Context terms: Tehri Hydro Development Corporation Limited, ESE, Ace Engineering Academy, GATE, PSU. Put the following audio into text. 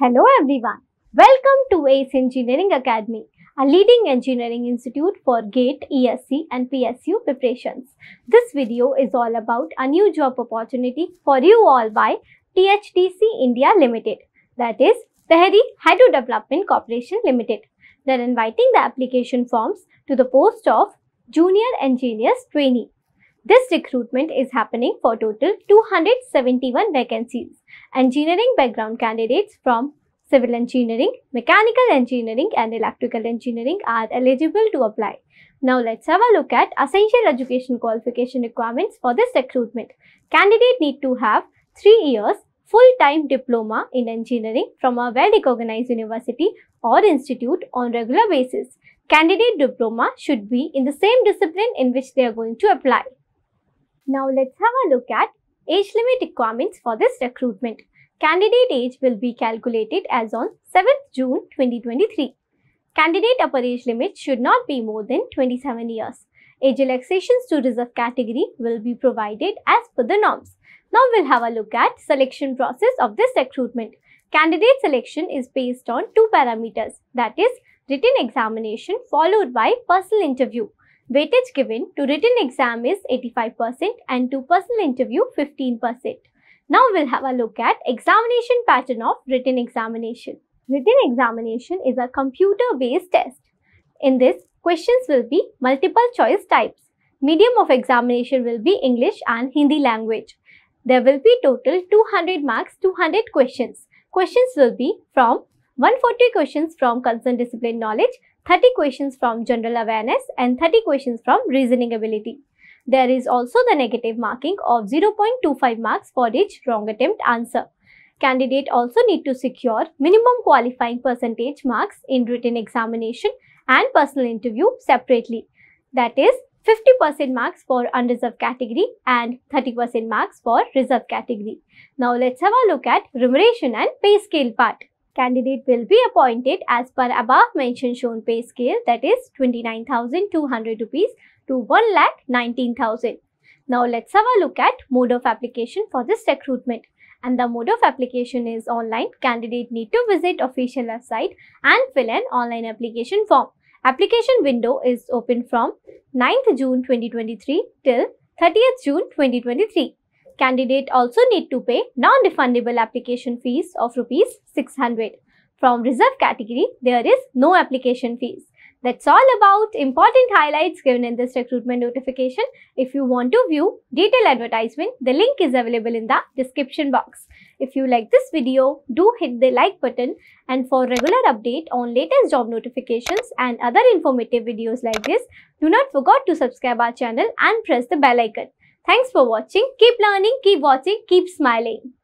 Hello everyone, welcome to Ace Engineering Academy, a leading engineering institute for GATE, ESE and PSU preparations. This video is all about a new job opportunity for you all by THDC India Limited, that is Tehri Hydro Development Corporation Limited. They are inviting the application forms to the post of Junior Engineers Trainee. This recruitment is happening for total 271 vacancies. Engineering background candidates from civil engineering, mechanical engineering and electrical engineering are eligible to apply. Now let's have a look at essential education qualification requirements for this recruitment. Candidate need to have 3 years full-time diploma in engineering from a well-recognized university or institute on regular basis. Candidate diploma should be in the same discipline in which they are going to apply. Now let's have a look at age limit requirements for this recruitment. Candidate age will be calculated as on 7th June 2023. Candidate upper age limit should not be more than 27 years. Age relaxations to reserve category will be provided as per the norms. Now we'll have a look at selection process of this recruitment. Candidate selection is based on 2 parameters, that is written examination followed by personal interview. Weightage given to written exam is 85% and to personal interview 15%. Now we'll have a look at examination pattern of written examination. Written examination is a computer-based test. In this, questions will be multiple choice types. Medium of examination will be English and Hindi language. There will be total 200 marks, 200 questions. Questions will be from 140 questions from concerned discipline knowledge, 30 questions from general awareness and 30 questions from reasoning ability. There is also the negative marking of 0.25 marks for each wrong attempt answer. Candidate also need to secure minimum qualifying percentage marks in written examination and personal interview separately. That is 50% marks for unreserved category and 30% marks for reserved category. Now let's have a look at remuneration and pay scale part. Candidate will be appointed as per above mentioned shown pay scale, that is 29,200 rupees to 1,19,000. Now let's have a look at mode of application for this recruitment. And the mode of application is online. Candidate need to visit official website and fill an online application form. Application window is open from 9th June 2023 till 30th June 2023. Candidate also need to pay non-refundable application fees of ₹600. From reserve category, there is no application fees. That's all about important highlights given in this recruitment notification. If you want to view detailed advertisement, the link is available in the description box. If you like this video, do hit the like button, and for regular update on latest job notifications and other informative videos like this, do not forget to subscribe our channel and press the bell icon. Thanks for watching. Keep learning, keep watching, keep smiling.